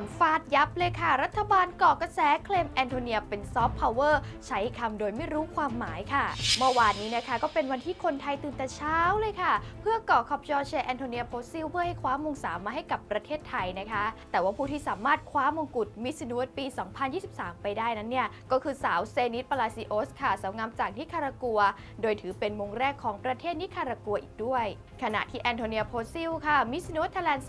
นฟาดยับเลยค่ะรัฐบาลก่อกระแสเคลมแอนโทเนียเป็นซอฟต์พาวเวอร์ใช้คำโดยไม่รู้ความหมายค่ะเมื่อวานนี้นะคะก็เป็นวันที่คนไทยตื่นแต่เช้าเลยค่ะเพื่อก่อขอบจอเชแอนโทเนียโพซิลเพื่อให้คว้ามงสามมาให้กับประเทศไทยนะคะแต่ว่าผู้ที่สามารถคว้ามงกุฎมิสยูนิเวิร์สปี2023ไปได้นั้นเนี่ยก็คือสาวเซนิดปาลาซิโอสค่ะสาวงามจากนิคารากัวโดยถือเป็นมงแรกของประเทศนิคารากัวอีกด้วยขณะที่แอนโทเนียโพซิลค่ะมิสยูนิเวิร์สไทยแลนด์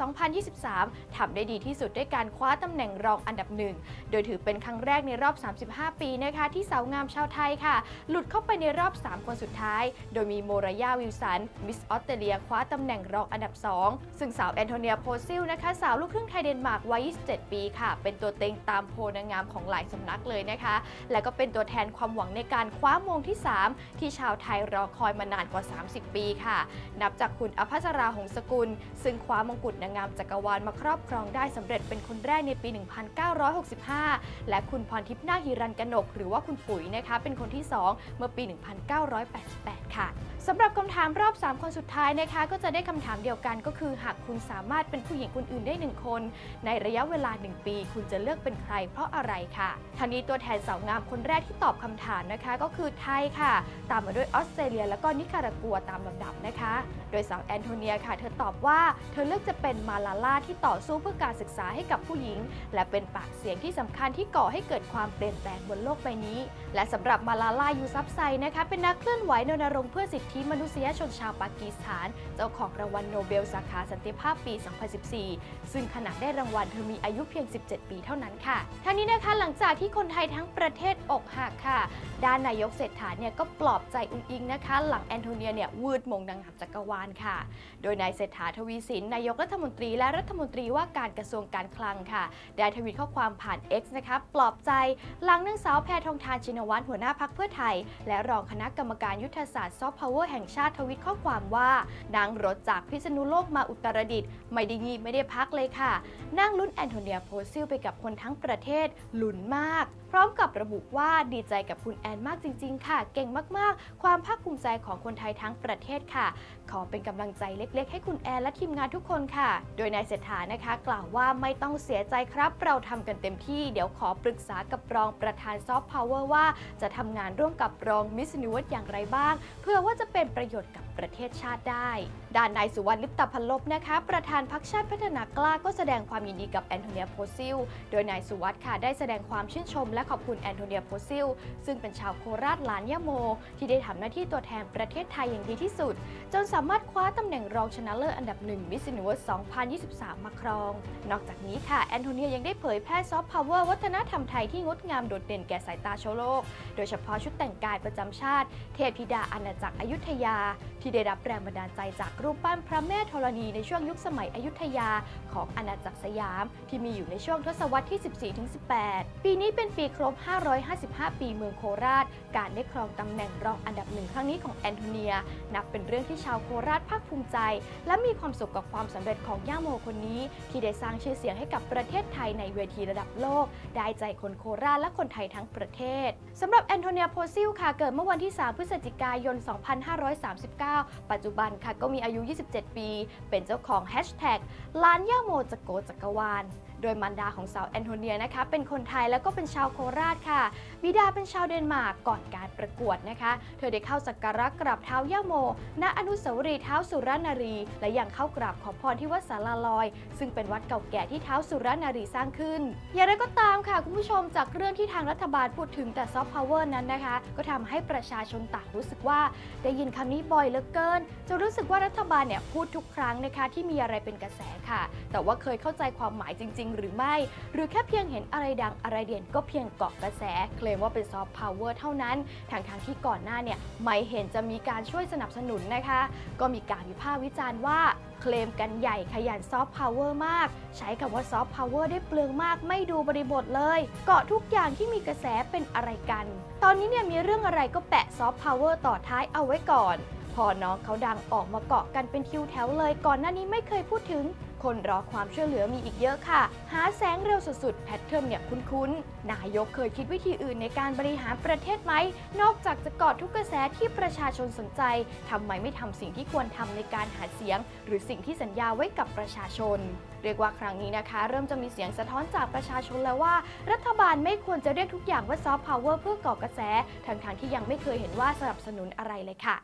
2023ทำได้ดีที่สุดด้วยการคว้าตำแหน่งรองอันดับหนึ่งโดยถือเป็นครั้งแรกในรอบ35ปีนะคะที่สาวงามชาวไทยค่ะหลุดเข้าไปในรอบ3คนสุดท้ายโดยมีโมรายาวิลสันมิสออสเตรเลียคว้าตำแหน่งรองอันดับ2ซึ่งสาวแอนโทเนียโพซิลนะคะสาวลูกครึ่งไทยเดนมาร์กวัย27ปีค่ะเป็นตัวเต็งตามโพลนางงามของหลายสำนักเลยนะคะและก็เป็นตัวแทนความหวังในการคว้ามงที่3ที่ชาวไทยรอคอยมานานกว่า30ปีค่ะนับจากคุณอภัสราหงสกุลซึ่งคว้ามงกุฎนางงามจักรวาลมาครอบครองได้สำเร็จเป็นคนแรกในปี1965และคุณพรทิพย์นาคฮิรัญกนกหรือว่าคุณปุ๋ยนะคะเป็นคนที่2เมื่อปี1988ค่ะสำหรับคำถามรอบ3คนสุดท้ายนะคะก็จะได้คำถามเดียวกันก็คือหากคุณสามารถเป็นผู้หญิงคนอื่นได้1คนในระยะเวลา1ปีคุณจะเลือกเป็นใครเพราะอะไรค่ะทางนี้ตัวแทนสาวงามคนแรกที่ตอบคำถามนะคะก็คือไทยค่ะตามมาด้วยออสเตรเลียแล้วก็นิการากัวตามลำดับนะคะโดยสาวแอนโทเนียค่ะเธอตอบว่าเธอเลือกจะเป็นมาลาลาที่ต่อสู้เพื่อการศึกษาให้กับผู้หญิงและเป็นปากเสียงที่สำคัญที่ก่อให้เกิดความเปลี่ยนแปลงบนโลกใบนี้และสำหรับมาลาลายูซับไซนะคะเป็นนักเคลื่อนไหวรณรงค์เพื่อสิทธิมนุษยชนชาวปากีสถานเจ้าของรางวัลโนเบลสาขาสันติภาพปี2014ซึ่งขณะได้รางวัลเธอมีอายุเพียง17ปีเท่านั้นค่ะทั้งนี้นะคะหลังจากที่คนไทยทั้งประเทศอกหักค่ะด้านนายกเศรษฐาเนี่ยก็ปลอบใจอุ้งอิงนะคะหลังแอนโทเนียเนี่ยวืดมงนางงามจักรวาลค่ะโดยนายเศรษฐาทวีสินนายกรัฐมนตรีและรัฐมนตรีว่าการกระทรวงการคลังค่ะได้ทวีตข้อความผ่าน X นะคะปลอบใจหลังนางสาวแพทองธารชินวัตรหัวหน้าพรรคเพื่อไทยและรองคณะกรรมการยุทธศาสตร์ซอฟต์พาวเวอร์แห่งชาติทวีตข้อความว่านางรถจากพิษณุโลกมาอุตรดิตถ์ไม่ได้งีบไม่ได้พักเลยค่ะนั่งลุ้นแอนโทเนียโพซิลไปกับคนทั้งประเทศลุ้นมากพร้อมกับระบุว่าดีใจกับคุณแอนมากจริงๆค่ะเก่งมากๆความภาคภูมิใจของคนไทยทั้งประเทศค่ะขอเป็นกำลังใจเล็กๆให้คุณแอนและทีมงานทุกคนค่ะโดยนายเศรษฐานะคะกล่าวว่าไม่ต้องเสียใจครับเราทำกันเต็มที่เดี๋ยวขอปรึกษากับรองประธานซอฟต์พาวเวอร์ว่าจะทำงานร่วมกับรองมิสยูนิเวิร์สอย่างไรบ้างเพื่อว่าจะเป็นประโยชน์กับประเทศชาติได้ด้านนายสุวรรณ ลิปตพัลลภนะคะประธานพรรคชาติพัฒนากล้าก็แสดงความยินดีกับแอนโทเนียโพซิลโดยนายสุวรรณค่ะได้แสดงความชื่นชมและขอบคุณแอนโทเนียโพซิลซึ่งเป็นชาวโคราชหลานยะโมที่ได้ทำหน้าที่ตัวแทนประเทศไทยอย่างดีที่สุดจนสามารถคว้าตำแหน่งรองชนะเลิศอันดับ1มิสยูนิเวิร์ส2023มาครองนอกจากนี้ค่ะแอนโทเนียยังได้เผยแพร่ซอฟต์พาวเวอร์วัฒนธรรมไทยที่งดงามโดดเด่นแก่สายตาชาวโลกโดยเฉพาะชุดแต่งกายประจำชาติเทพธิดาอาณาจักรอยุธยาที่ได้รับแรงบันดาลใจจากรูปปั้นพระแม่ธรณีในช่วงยุคสมัยอยุธยาของอาณาจักรสยามที่มีอยู่ในช่วงทศวรรษที่ 14-18 ปีนี้เป็นปีครบ555ปีเมืองโคราชการได้ครองตำแหน่งรองอันดับ1ครั้งนี้ของแอนโทเนียนับเป็นเรื่องที่ชาวโคราชภาคภูมิใจและมีความสุขกับความสำเร็จของย่าโมคนนี้ที่ได้สร้างชื่อเสียงให้กับประเทศไทยในเวทีระดับโลกได้ใจคนโคราชและคนไทยทั้งประเทศสำหรับแอนโทเนียโพซิลค่ะเกิดเมื่อวันที่3พฤศจิกายน2539ปัจจุบันค่ะก็มีอายุ27ปีเป็นเจ้าของแฮชแท็กร้านย่าโมจักรโกจักรวาลโดยมารดาของสาวแอนโทเนียนะคะเป็นคนไทยแล้วก็เป็นชาวโคราชค่ะบิดาเป็นชาวเดนมาร์กก่อนการประกวดนะคะเธอได้เข้าสักการะกราบเท้าย่าโมณอนุสาวรีย์เท้าสุรนารีและยังเข้ากราบขอพรที่วัดศาลาลอยซึ่งเป็นวัดเก่าแก่ที่เท้าสุรนารีสร้างขึ้นอย่างไรก็ตามค่ะคุณผู้ชมจากเรื่องที่ทางรัฐบาลพูดถึงแต่ซอฟต์พาวเวอร์นั้นนะคะก็ทำให้ประชาชนต่างรู้สึกว่าได้ยินคำนี้บ่อยเหลือเกินจะรู้สึกว่ารัฐบาลเนี่ยพูดทุกครั้งนะคะที่มีอะไรเป็นกระแสค่ะแต่ว่าเคยเข้าใจความหมายจริงหรือไม่หรือแค่เพียงเห็นอะไรดังอะไรเด่นก็เพียงเกาะกระแสเคลมว่าเป็นซอฟต์พาวเวอร์เท่านั้นทั้งที่ก่อนหน้าเนี่ยไม่เห็นจะมีการช่วยสนับสนุนนะคะก็มีการวิพากษ์วิจารณ์ว่าเคลมกันใหญ่ขยันซอฟต์พาวเวอร์มากใช้คำว่าซอฟต์พาวเวอร์ได้เปลืองมากไม่ดูบริบทเลยเกาะทุกอย่างที่มีกระแสเป็นอะไรกันตอนนี้เนี่ยมีเรื่องอะไรก็แปะซอฟต์พาวเวอร์ต่อท้ายเอาไว้ก่อนพอน้องเขาดังออกมาเกาะกันเป็นคิวแถวเลยก่อนหน้านี้ไม่เคยพูดถึงค คนรอความช่วยเหลือมีอีกเยอะค่ะหาแสงเร็วสุดๆแพทเทิร์นเนี่ยคุ้นๆนายกเคยคิดวิธีอื่นในการบริหารประเทศไหมนอกจากจะกอดทุกกระแสที่ประชาชนสนใจทำไมไม่ทำสิ่งที่ควรทำในการหาเสียงหรือสิ่งที่สัญญาไว้กับประชาชนเรียกว่าครั้งนี้นะคะเริ่มจะมีเสียงสะท้อนจากประชาชนแล้วว่ารัฐบาลไม่ควรจะเรียกทุกอย่างว่าซอฟต์พาวเวอร์เพื่อก่อกระแสทั้งๆที่ยังไม่เคยเห็นว่าสนับสนุนอะไรเลยค่ะ